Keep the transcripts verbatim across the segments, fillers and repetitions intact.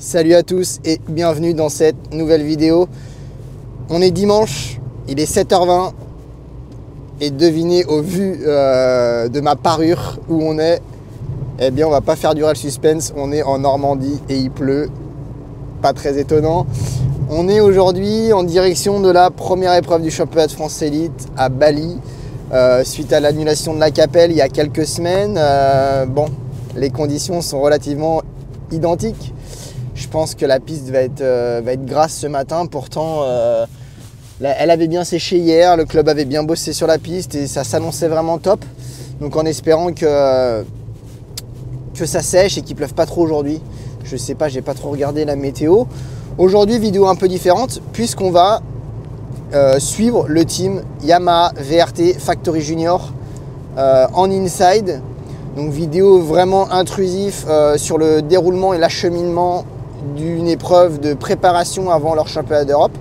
Salut à tous et bienvenue dans cette nouvelle vidéo. On est dimanche, il est sept heures vingt et devinez au vu euh, de ma parure où on est. Eh bien on va pas faire durer le suspense, on est en Normandie et il pleut, pas très étonnant. On est aujourd'hui en direction de la première épreuve du championnat de France élite à Basly, euh, suite à l'annulation de la Capelle il y a quelques semaines. Euh, bon, les conditions sont relativement identiques. Je pense que la piste va être, euh, va être grasse ce matin. Pourtant, euh, elle avait bien séché hier, le club avait bien bossé sur la piste et ça s'annonçait vraiment top. Donc en espérant que, que ça sèche et qu'il ne pleuve pas trop aujourd'hui. Je sais pas, j'ai pas trop regardé la météo. Aujourd'hui, vidéo un peu différente puisqu'on va euh, suivre le team Yamaha V R T Factory Junior euh, en inside. Donc vidéo vraiment intrusif euh, sur le déroulement et l'acheminement d'une épreuve de préparation avant leur championnat d'Europe.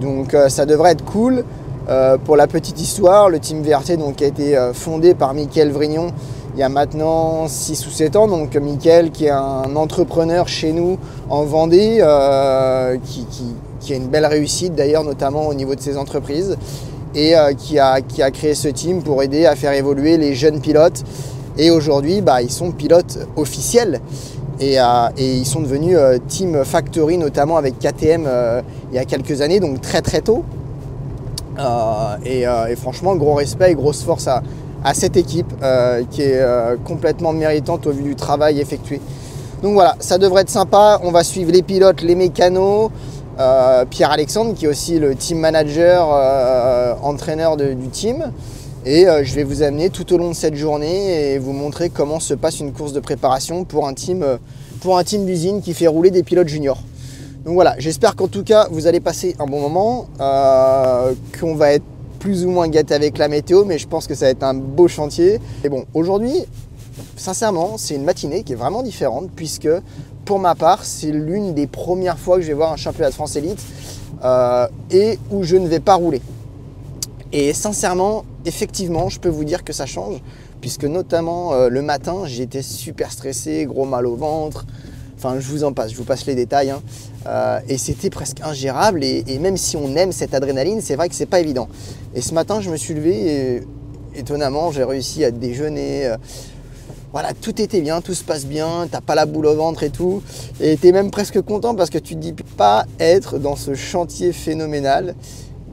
Donc euh, ça devrait être cool. Euh, pour la petite histoire, le team V R T donc, a été euh, fondé par Mickaël Vrignon il y a maintenant six ou sept ans, donc Mickaël qui est un entrepreneur chez nous en Vendée, euh, qui, qui, qui a une belle réussite d'ailleurs notamment au niveau de ses entreprises et euh, qui, a, qui a créé ce team pour aider à faire évoluer les jeunes pilotes et aujourd'hui bah, ils sont pilotes officiels et, euh, et ils sont devenus euh, team factory notamment avec K T M euh, il y a quelques années, donc très très tôt euh, et, euh, et franchement gros respect et grosse force à à cette équipe euh, qui est euh, complètement méritante au vu du travail effectué. Donc voilà, ça devrait être sympa. On va suivre les pilotes, les mécanos, euh, Pierre-Alexandre qui est aussi le team manager, euh, entraîneur de, du team. Et euh, je vais vous amener tout au long de cette journée et vous montrer comment se passe une course de préparation pour un team, euh, pour un team d'usine qui fait rouler des pilotes juniors. Donc voilà, j'espère qu'en tout cas vous allez passer un bon moment, euh, qu'on va être plus ou moins gâté avec la météo, mais je pense que ça va être un beau chantier. Et bon, aujourd'hui, sincèrement, c'est une matinée qui est vraiment différente puisque, pour ma part, c'est l'une des premières fois que je vais voir un championnat de France élite euh, et où je ne vais pas rouler. Et sincèrement, effectivement, je peux vous dire que ça change puisque notamment euh, le matin, j'étais super stressé, gros mal au ventre. Enfin, je vous en passe, je vous passe les détails. Hein. Euh, et c'était presque ingérable. Et, et même si on aime cette adrénaline, c'est vrai que c'est pas évident. Et ce matin, je me suis levé et étonnamment, j'ai réussi à déjeuner. Euh, voilà, tout était bien, tout se passe bien. T'as pas la boule au ventre et tout. Et t'es même presque content parce que tu te dis pas être dans ce chantier phénoménal.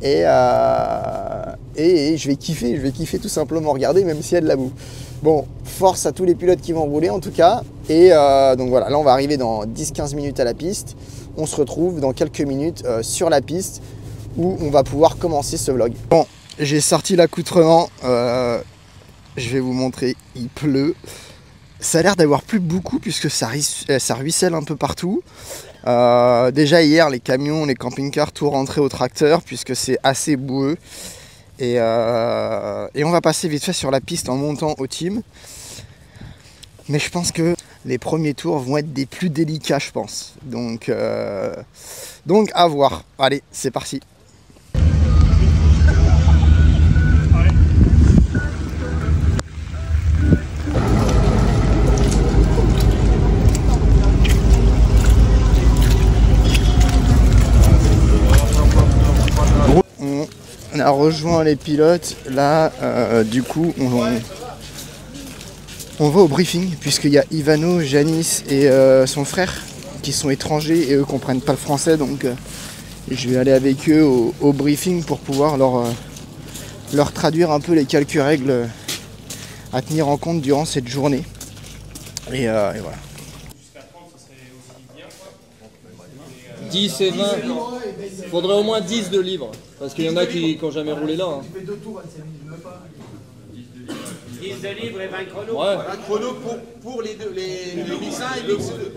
Et, euh, et, et je vais kiffer, je vais kiffer tout simplement regarder, même s'il y a de la boue. Bon, force à tous les pilotes qui vont rouler en tout cas. Et euh, donc voilà, là on va arriver dans dix à quinze minutes à la piste. On se retrouve dans quelques minutes euh, sur la piste où on va pouvoir commencer ce vlog. Bon, j'ai sorti l'accoutrement. Euh, je vais vous montrer, il pleut. Ça a l'air d'avoir plu beaucoup puisque ça, ça ruisselle un peu partout. Euh, déjà hier, les camions, les camping-cars, tout rentré au tracteur puisque c'est assez boueux. Et, euh, et on va passer vite fait sur la piste en montant au team. Mais je pense que les premiers tours vont être des plus délicats, je pense. Donc, euh, donc à voir. Allez, c'est parti. On a rejoint les pilotes, là euh, du coup on, on, on va au briefing puisqu'il y a Ivano, Janis et euh, son frère qui sont étrangers et eux comprennent pas le français, donc euh, je vais aller avec eux au, au briefing pour pouvoir leur, euh, leur traduire un peu les quelques règles à tenir en compte durant cette journée et, euh, et voilà. dix et vingt, il faudrait au moins dix de livres, parce qu'il y en a qui n'ont jamais roulé là. Hein. Tu fais deux tours, elle s'amuse même pas. dix de livres et vingt chronos. Ouais. vingt chronos pour, pour les deux, les, les M X un et les M X deux.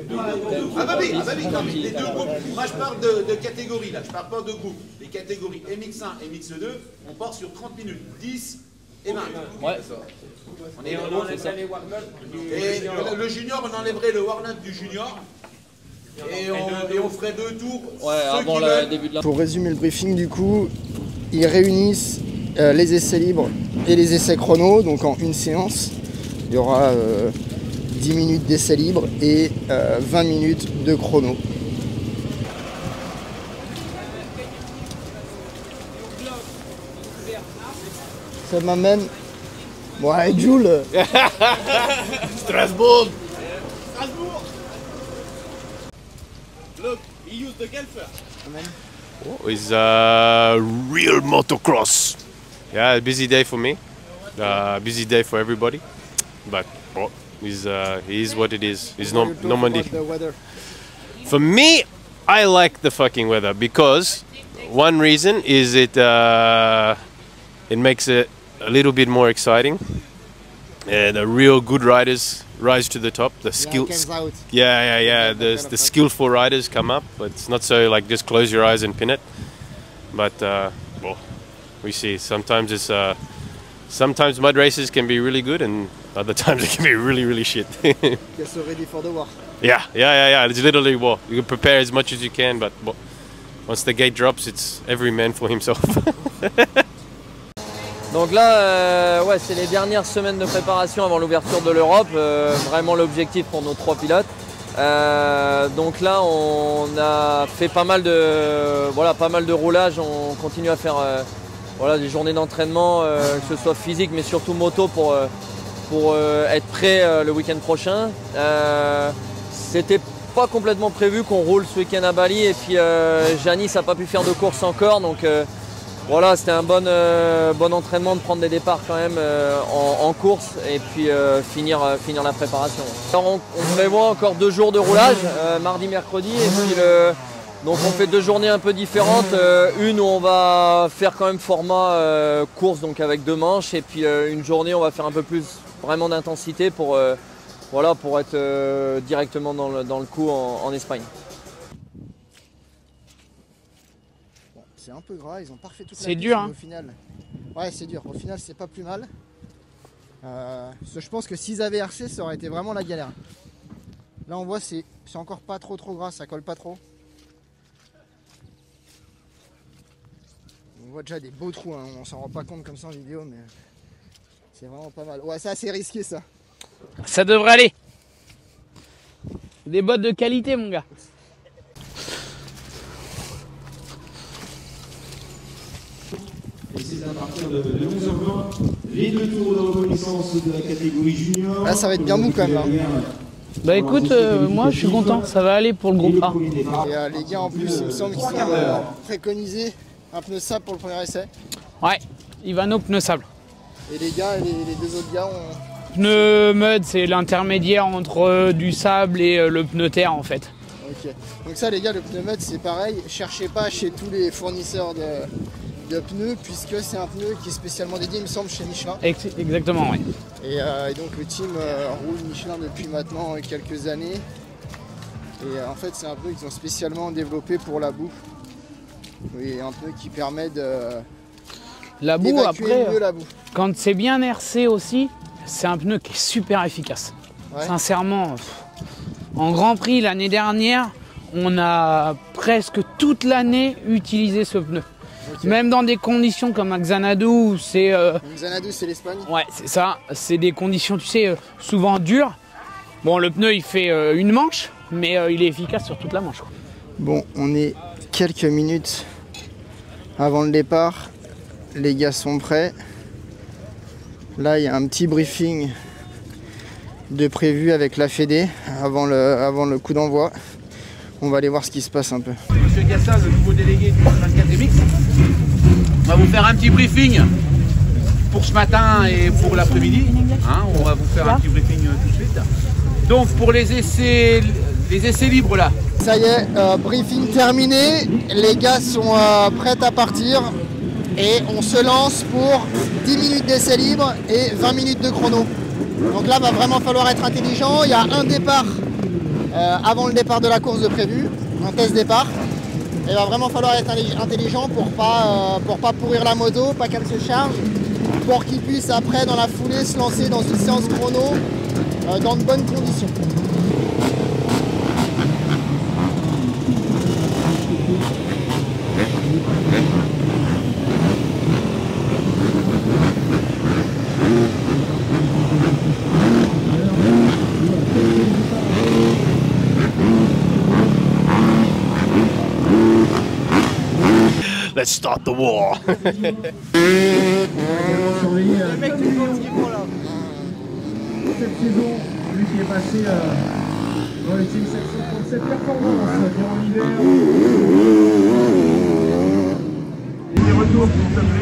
Ah bah oui, ah bah oui, quand même. Les deux groupes. Moi je parle de, de catégories là, je parle pas de groupes. Les catégories M X un et M X deux, on part sur trente minutes. dix et vingt. Ouais. On est on enlèverait les warm-up. Et le junior, on enlèverait le warm-up du junior. Et on, et on ferait deux tours ouais, avant le début de la... Pour résumer le briefing du coup, ils réunissent euh, les essais libres et les essais chrono, donc en une séance. Il y aura euh, dix minutes d'essai libre et euh, vingt minutes de chrono. Ça m'amène... Ouais, Jules. Strasbourg. Strasbourg. Look, he used the Gelfer. Oh, it's a real motocross. Yeah, a busy day for me. Uh, busy day for everybody. But oh, it's, uh, it is what it is. It's no Normandy. For me, I like the fucking weather because one reason is it uh, it makes it a little bit more exciting. Yeah, the real good riders rise to the top. The skill, yeah, yeah, yeah, yeah. The the skillful riders come up. But it's not so like just close your eyes and pin it. But uh, well, we see. Sometimes it's uh, sometimes mud races can be really good, and other times it can be really, really shit. Just ready for the war. Yeah, yeah, yeah, yeah. It's literally war. You can prepare as much as you can, but well, once the gate drops, it's every man for himself. Donc là, euh, ouais, c'est les dernières semaines de préparation avant l'ouverture de l'Europe, euh, vraiment l'objectif pour nos trois pilotes. Euh, donc là, on a fait pas mal de, euh, voilà, pas mal de roulages, on continue à faire euh, voilà, des journées d'entraînement, euh, que ce soit physique mais surtout moto pour, euh, pour euh, être prêt euh, le week-end prochain. Euh, C'était pas complètement prévu qu'on roule ce week-end à Bali et puis euh, Janis n'a pas pu faire de course encore, donc... Euh, Voilà, c'était un bon, euh, bon entraînement de prendre des départs quand même euh, en, en course et puis euh, finir, euh, finir la préparation. Alors on, on prévoit encore deux jours de roulage, euh, mardi, mercredi, et puis le, donc on fait deux journées un peu différentes. Euh, une où on va faire quand même format euh, course, donc avec deux manches, et puis euh, une journée où on va faire un peu plus vraiment d'intensité pour, euh, voilà, pour être euh, directement dans le, dans le coup en, en Espagne. C'est un peu gras, ils ont parfait toute la piste, dur, hein. Au final. Ouais, c'est dur, au final c'est pas plus mal. Euh, je pense que s'ils avaient R C, ça aurait été vraiment la galère. Là on voit, c'est encore pas trop trop gras, ça colle pas trop. On voit déjà des beaux trous, hein. On s'en rend pas compte comme ça en vidéo, mais c'est vraiment pas mal. Ouais, ça c'est risqué ça. Ça devrait aller. Des bottes de qualité mon gars. À partir de onze heures vingt, les deux tours de reconnaissance de la catégorie junior. Là, ça va être bien mou quand même. Hein. Bah écoute, euh, moi je suis content, ça va aller pour le groupe A. Et, euh, les gars en plus, il me semble qu'ils sont euh, préconisés un pneu sable pour le premier essai. Ouais, Ivano pneu sable. Et les gars, les, les deux autres gars ont... Pneu mud, c'est l'intermédiaire entre du sable et le pneu terre en fait. Ok, donc ça les gars, le pneu mud c'est pareil, cherchez pas chez tous les fournisseurs de... de pneus, puisque c'est un pneu qui est spécialement dédié, il me semble, chez Michelin. Exactement, oui. Et, euh, et donc le team euh, roule Michelin depuis maintenant quelques années. Et euh, en fait, c'est un pneu qu'ils ont spécialement développé pour la boue. Oui, un pneu qui permet de euh, la boue après. Mieux la boue. Quand c'est bien R C aussi, c'est un pneu qui est super efficace. Ouais. Sincèrement, en Grand Prix l'année dernière, on a presque toute l'année utilisé ce pneu. Okay. Même dans des conditions comme à Xanadu, c'est... Euh... Xanadu, c'est l'Espagne. Ouais, c'est ça. C'est des conditions, tu sais, euh, souvent dures. Bon, le pneu, il fait euh, une manche, mais euh, il est efficace sur toute la manche. Bon, on est quelques minutes avant le départ. Les gars sont prêts. Là, il y a un petit briefing de prévu avec la Fédé avant le, avant le coup d'envoi. On va aller voir ce qui se passe un peu. Monsieur Gassin, le nouveau délégué du vingt-quatre M X, on va vous faire un petit briefing pour ce matin et pour l'après-midi. Hein, on va vous faire un petit briefing tout de suite. Donc pour les essais, les essais libres là. Ça y est, euh, briefing terminé. Les gars sont euh, prêts à partir et on se lance pour dix minutes d'essais libres et vingt minutes de chrono. Donc là, va vraiment falloir être intelligent. Il y a un départ. Euh, avant le départ de la course de prévu, un test départ, il va vraiment falloir être intelligent pour pas, euh, pour pas pourrir la moto, pas qu'elle se charge, pour qu'il puisse après dans la foulée se lancer dans une séance chrono euh, dans de bonnes conditions. Let's start the war. Le mec qui est continuellement là. Cette saison, lui qui est passé euh, dans les teams sept cent trente-sept performances, durant l'hiver. Et les retours qui sont appelés.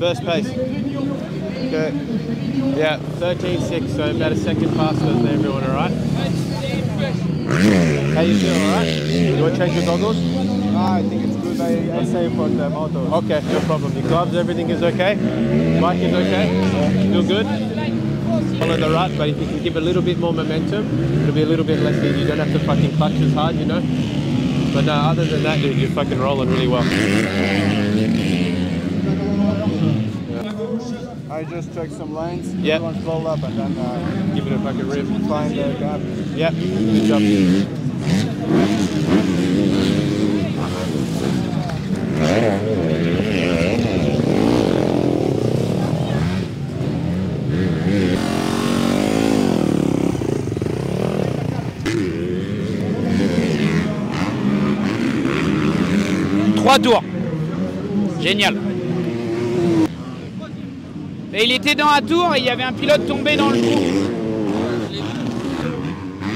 First pace. Okay. Yeah, thirteen six, so about a second faster than everyone, alright? How you feel, alright? You want to change your goggles? No, I think it's good. I, I save for the moto. Okay, no problem. Your gloves, everything is okay? Bike is okay? Feel good? Follow the rut, but if you can give a little bit more momentum, it'll be a little bit less easy. You don't have to fucking clutch as hard, you know? But no, other than that, dude, you're fucking rolling really well. I just check some lanes, yep. Everyone roll up and then uh, give it a fucking rip. Find the gap. Yep, good job. Trois tours. Génial. Et il était dans un tour et il y avait un pilote tombé dans le trou.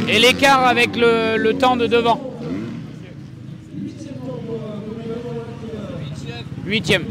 Et l'écart avec le, le temps de devant. Huitième.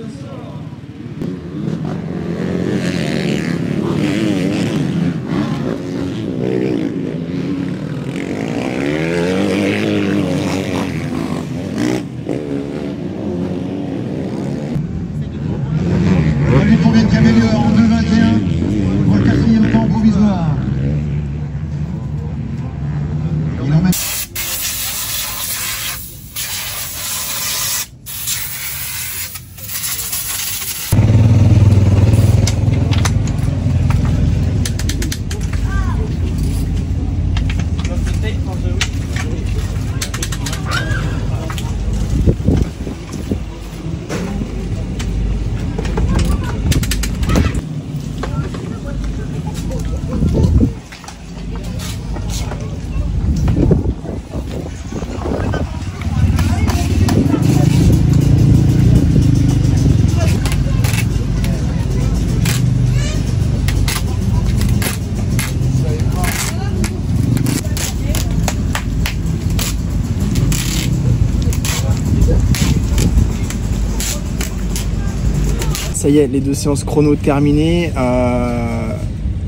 Ça y est, les deux séances chrono terminées, euh,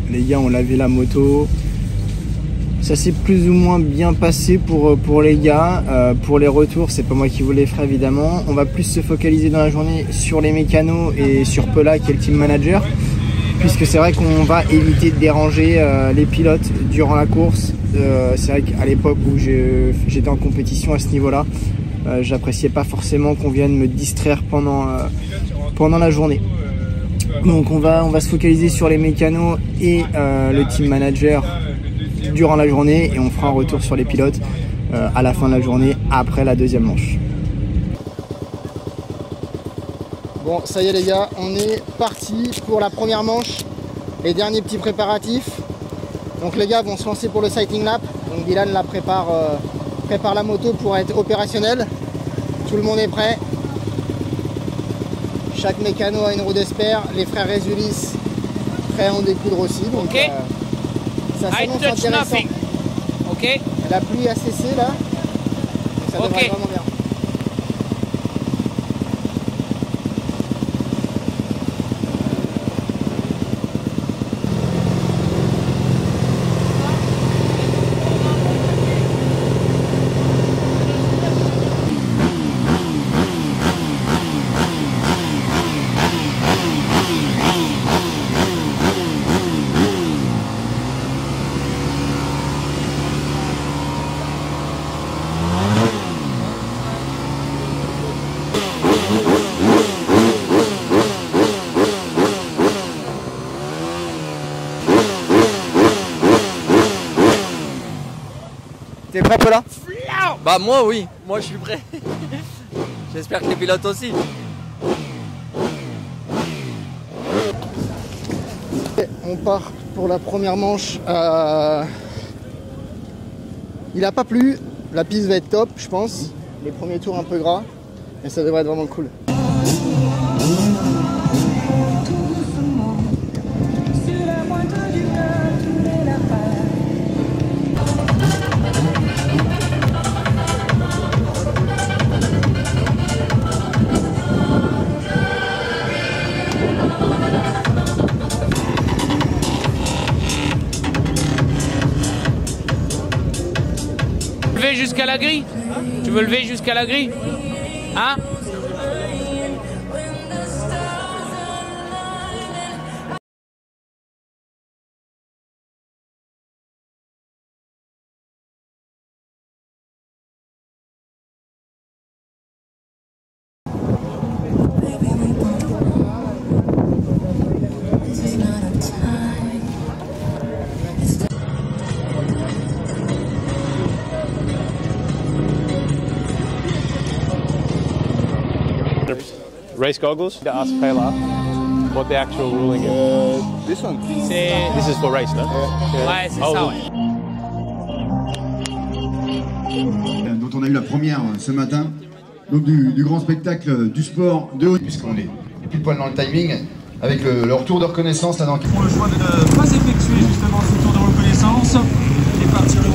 les gars ont lavé la moto, ça s'est plus ou moins bien passé pour, pour les gars, euh, pour les retours c'est pas moi qui vous les ferai évidemment, on va plus se focaliser dans la journée sur les mécanos et sur Pala qui est le team manager, puisque c'est vrai qu'on va éviter de déranger euh, les pilotes durant la course, euh, c'est vrai qu'à l'époque où j'étais en compétition à ce niveau là, Euh, j'appréciais pas forcément qu'on vienne me distraire pendant, euh, pendant la journée. Donc on va, on va se focaliser sur les mécanos et euh, le team manager durant la journée, et on fera un retour sur les pilotes euh, à la fin de la journée après la deuxième manche. Bon, ça y est les gars, on est parti pour la première manche et dernier petit préparatif. Donc les gars vont se lancer pour le sighting lap. Donc Dylan la prépare, euh, prépare la moto pour être opérationnelle. Tout le monde est prêt. Chaque mécano a une roue d'espère. Les frères Reisulis prêts à en découdre aussi. Donc okay. euh, ça s'annonce intéressant. Okay. La pluie a cessé là. Donc, ça devrait okay. vraiment bien. T'es prêt Pala? Bah moi oui, moi je suis prêt. J'espère que les pilotes aussi. On part pour la première manche. Euh... Il a pas plu, la piste va être top je pense. Les premiers tours un peu gras, mais ça devrait être vraiment cool. Jusqu'à la grille, tu veux lever jusqu'à la grille, hein? Race goggles? To ask Pala what the actual ruling is. Uh, this one. This is for race, no? Yeah. Yeah. Ouais, c'est oh, ça, ouais. Dont on a eu la première ce matin, donc du, du grand spectacle du sport de haut. Puisqu'on est pile poil dans le timing, avec le, le retour de reconnaissance là-dedans. Pour le choix de ne pas effectuer justement ce tour de reconnaissance, et partirons.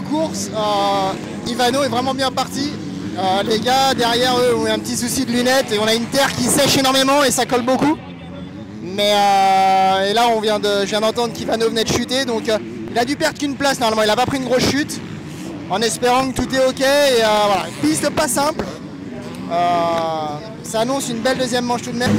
deux courses, euh, Ivano est vraiment bien parti. Euh, les gars, derrière eux, on a un petit souci de lunettes et on a une terre qui sèche énormément et ça colle beaucoup. Mais euh, et là, on vient de, je viens d'entendre qu'Ivano venait de chuter, donc euh, il a dû perdre qu'une place normalement, il n'a pas pris une grosse chute. En espérant que tout est ok, et euh, voilà, piste pas simple. Euh, ça annonce une belle deuxième manche tout de même.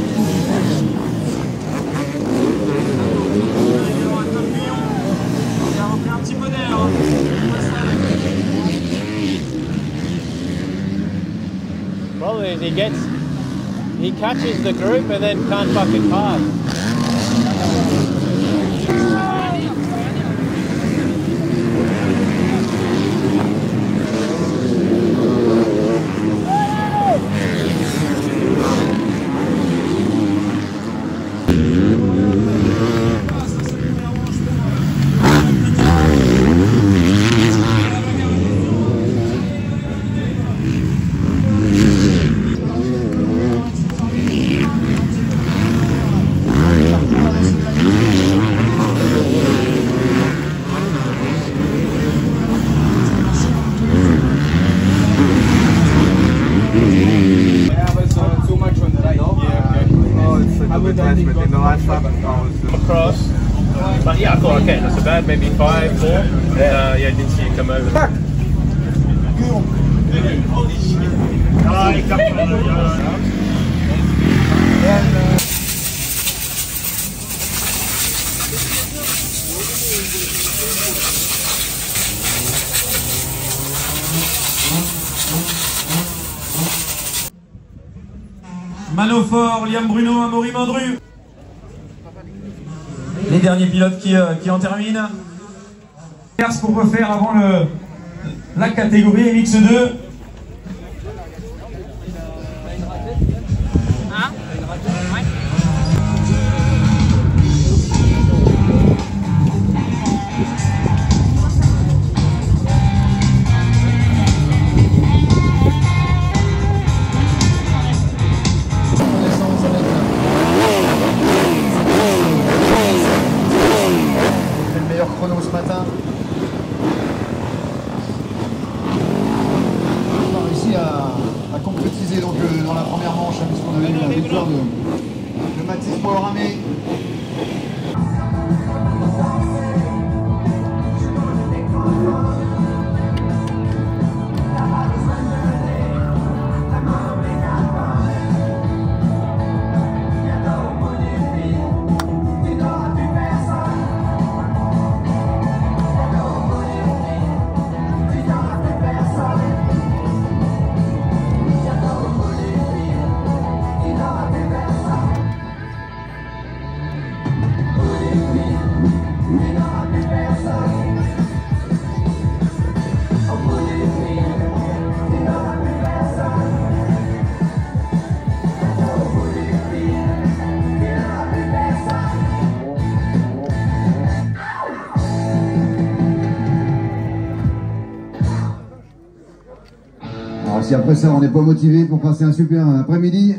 Problem is he gets, he catches the group and then can't fucking pass. Manofort, Liam Bruno, Amaury Mandru. Les derniers pilotes qui, euh, qui en terminent. Ce qu'on peut faire avant le, la catégorie M X deux. Si après ça on n'est pas motivé pour passer un super après-midi.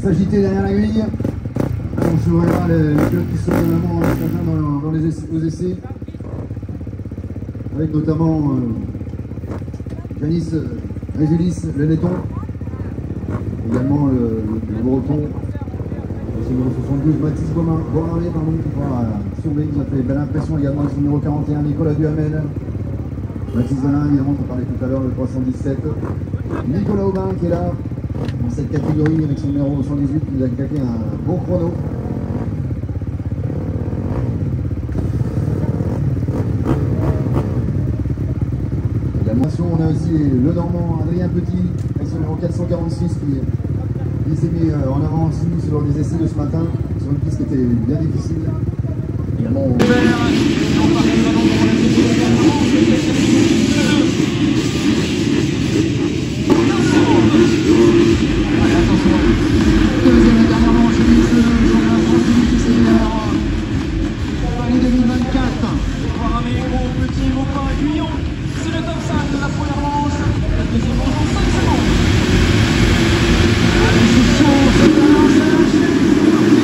S'agiter derrière la grille. Donc je regarde les pilotes qui sont vraiment dans, dans les essais, aux essais. Avec notamment euh, Janis Reisulis, le Letton. Également le, le, le Breton. C'est le numéro soixante-douze, Mathis Beaumain, pardon, qui pourra surveiller, qui a fait belle impression également avec son numéro quarante et un, Nicolas Duhamel. Mathis Valin, évidemment, qui parlait tout à l'heure, le trois cent dix-sept. Nicolas Aubin qui est là. Dans cette catégorie avec son numéro cent dix-huit, il a claqué un bon chrono. On a aussi le Normand Adrien Petit avec son numéro quatre cent quarante-six qui, qui s'est mis en avant aussi lors des essais de ce matin sur une piste qui était bien difficile. Également, on... les gros petits Beaumain et Vrignon. C'est le top cinq de la première manche. La deuxième manche en cinq secondes. Allez, c'est chaud, c'est bien, c'est lâché, c'est parti.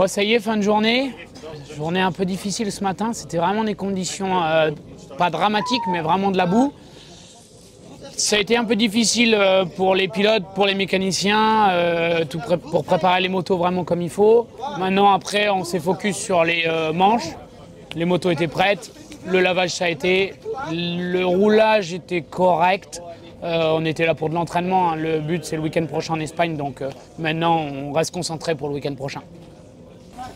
Bon, ça y est, fin de journée. Journée un peu difficile ce matin. C'était vraiment des conditions euh, pas dramatiques, mais vraiment de la boue. Ça a été un peu difficile pour les pilotes, pour les mécaniciens, euh, tout pré pour préparer les motos vraiment comme il faut. Maintenant, après, on s'est focus sur les euh, manches. Les motos étaient prêtes, le lavage ça a été, le roulage était correct. Euh, on était là pour de l'entraînement, hein. Le but c'est le week-end prochain en Espagne, donc euh, maintenant on reste concentré pour le week-end prochain.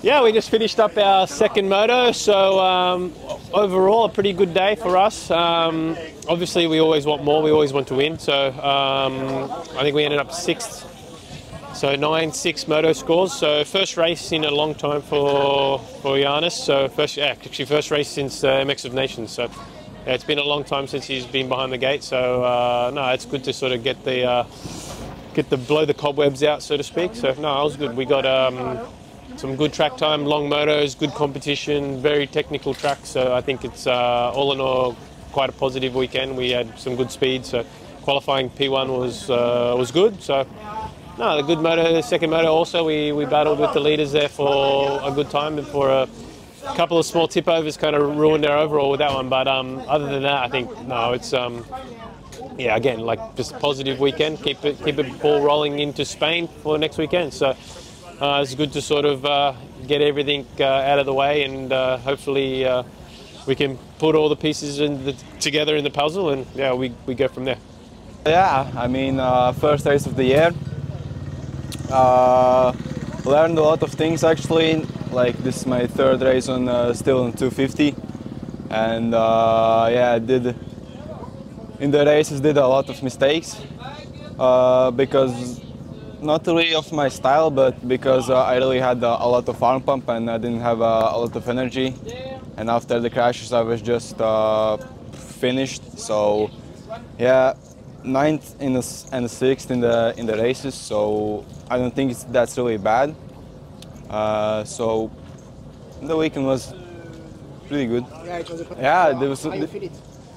Yeah, we just finished up our second moto, so um, overall a pretty good day for us. Um, obviously we always want more, we always want to win, so um, I think we ended up sixth. So nine, six moto scores. So first race in a long time for for Janis. So first, yeah, actually first race since uh, M X of Nations. So yeah, it's been a long time since he's been behind the gate. So uh, no, it's good to sort of get the uh, get the blow the cobwebs out, so to speak. So no, it was good. We got um, some good track time, long motos, good competition, very technical track. So I think it's uh, all in all quite a positive weekend. We had some good speed. So qualifying P one was uh, was good. So. No, the good moto, the second moto also, we, we battled with the leaders there for a good time and for a couple of small tip-overs kind of ruined our overall with that one. But um, other than that, I think, no, it's, um, yeah, again, like just a positive weekend. Keep it, keep it ball rolling into Spain for next weekend. So uh, it's good to sort of uh, get everything uh, out of the way and uh, hopefully uh, we can put all the pieces in the, together in the puzzle and, yeah, we, we go from there. Yeah, I mean, uh, first race of the year. Uh, learned a lot of things actually, like this is my third race on uh, still on two fifty, and uh, yeah, I did in the races did a lot of mistakes uh, because not really of my style, but because uh, I really had uh, a lot of arm pump and I didn't have uh, a lot of energy, and after the crashes I was just uh, finished. So yeah, ninth in the, and the sixth in the in the races, so I don't think it's, that's really bad. Uh, so the weekend was pretty good. Yeah, it was a yeah, there was, how you feel it?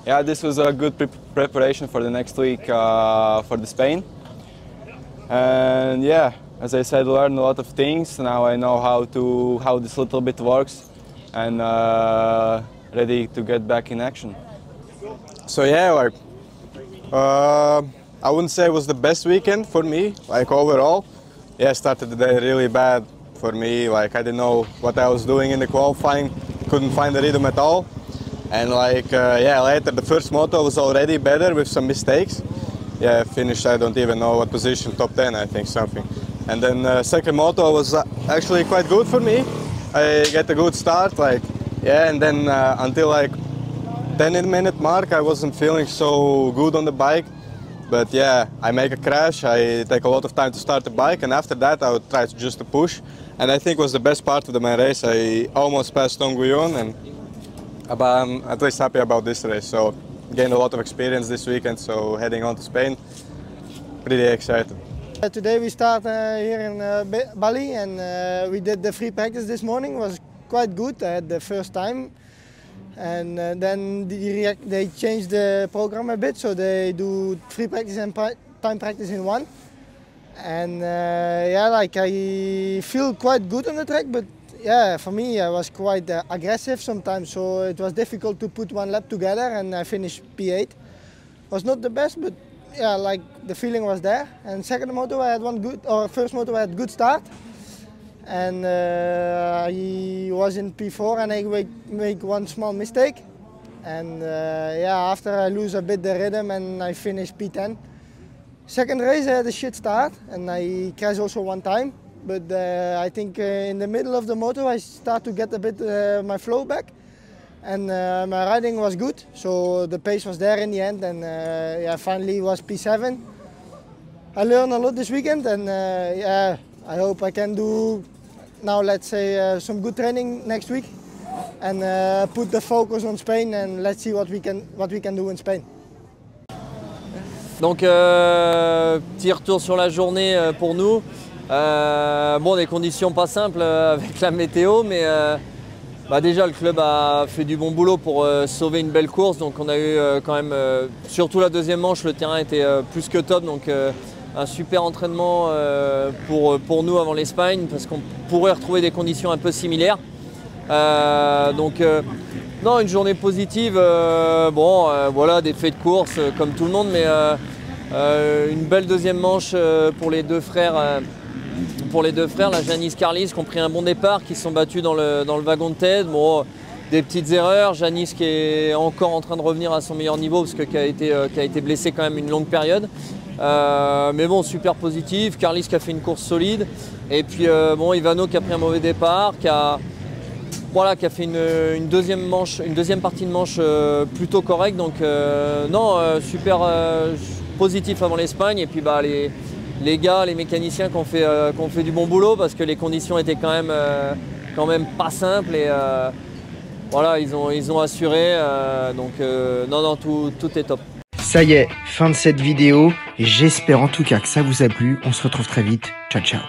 Yeah, this was a good pre preparation for the next week uh, for the Spain. And yeah, as I said, learned a lot of things. Now I know how to how this little bit works, and uh, ready to get back in action. So yeah, like. Uh, I wouldn't say it was the best weekend for me, like overall. Yeah, started the day really bad for me, like I didn't know what I was doing in the qualifying, couldn't find the rhythm at all. And like, uh, yeah, later the first moto was already better with some mistakes. Yeah, finished, I don't even know what position, top ten I think, something. And then uh, second moto was actually quite good for me. I get a good start, like, yeah, and then uh, until like ten minute mark, I wasn't feeling so good on the bike, but yeah, I make a crash, I take a lot of time to start the bike, and after that I would try to just to push, and I think was the best part of the main race. I almost passed Tom Guyon, and I'm at least happy about this race, so gained a lot of experience this weekend, so heading on to Spain, pretty excited. Uh, today we start uh, here in uh, Bali, and uh, we did the free practice this morning. It was quite good at the first time. And uh, then they, they change the program a bit, so they do free practice and pra time practice in one. And uh, yeah, like I feel quite good on the track, but yeah, for me I was quite uh, aggressive sometimes, so it was difficult to put one lap together, and I finished P eight. Was not the best, but yeah, like the feeling was there. And second moto I had one good, or first moto I had good start. And uh, I was in P four and I make one small mistake. And uh, yeah, after I lose a bit the rhythm and I finish P ten. Second race I had a shit start and I crashed also one time. But uh, I think uh, in the middle of the moto I start to get a bit uh, my flow back. And uh, my riding was good, so the pace was there in the end. And uh, yeah, finally it was P seven. I learned a lot this weekend, and uh, yeah, I hope I can do now, let's say, uh, some good training next week, and uh, put the focus on Spain, and let's see what we can what we can do in Spain. Donc euh, petit retour sur la journée euh, pour nous. Euh, bon, des conditions pas simples euh, avec la météo, mais euh, bah, déjà le club a fait du bon boulot pour euh, sauver une belle course. Donc on a eu euh, quand même, euh, surtout la deuxième manche, le terrain était euh, plus que top. Donc euh, un super entraînement euh, pour, pour nous avant l'Espagne, parce qu'on pourrait retrouver des conditions un peu similaires. Euh, donc euh, non, une journée positive, euh, bon euh, voilà, des faits de course euh, comme tout le monde, mais euh, euh, une belle deuxième manche euh, pour les deux frères, euh, pour les deux frères, la Janis, Kārlis, qui ont pris un bon départ, qui se sont battus dans le, dans le wagon de tête. Bon, des petites erreurs, Janis qui est encore en train de revenir à son meilleur niveau, parce que qui a été, euh, qui a été blessé quand même une longue période. Euh, mais bon, super positif, Kārlis qui a fait une course solide, et puis euh, bon, Ivano qui a pris un mauvais départ, qui a, voilà, qui a fait une, une, deuxième manche, une deuxième partie de manche euh, plutôt correcte. Donc euh, non, euh, super euh, positif avant l'Espagne, et puis bah, les, les gars, les mécaniciens qui ont fait, euh, qui ont fait du bon boulot, parce que les conditions étaient quand même, euh, quand même pas simples, et euh, voilà, ils ont, ils ont assuré, euh, donc euh, non, non, tout, tout est top. Ça y est, fin de cette vidéo, et j'espère en tout cas que ça vous a plu. On se retrouve très vite. Ciao, ciao.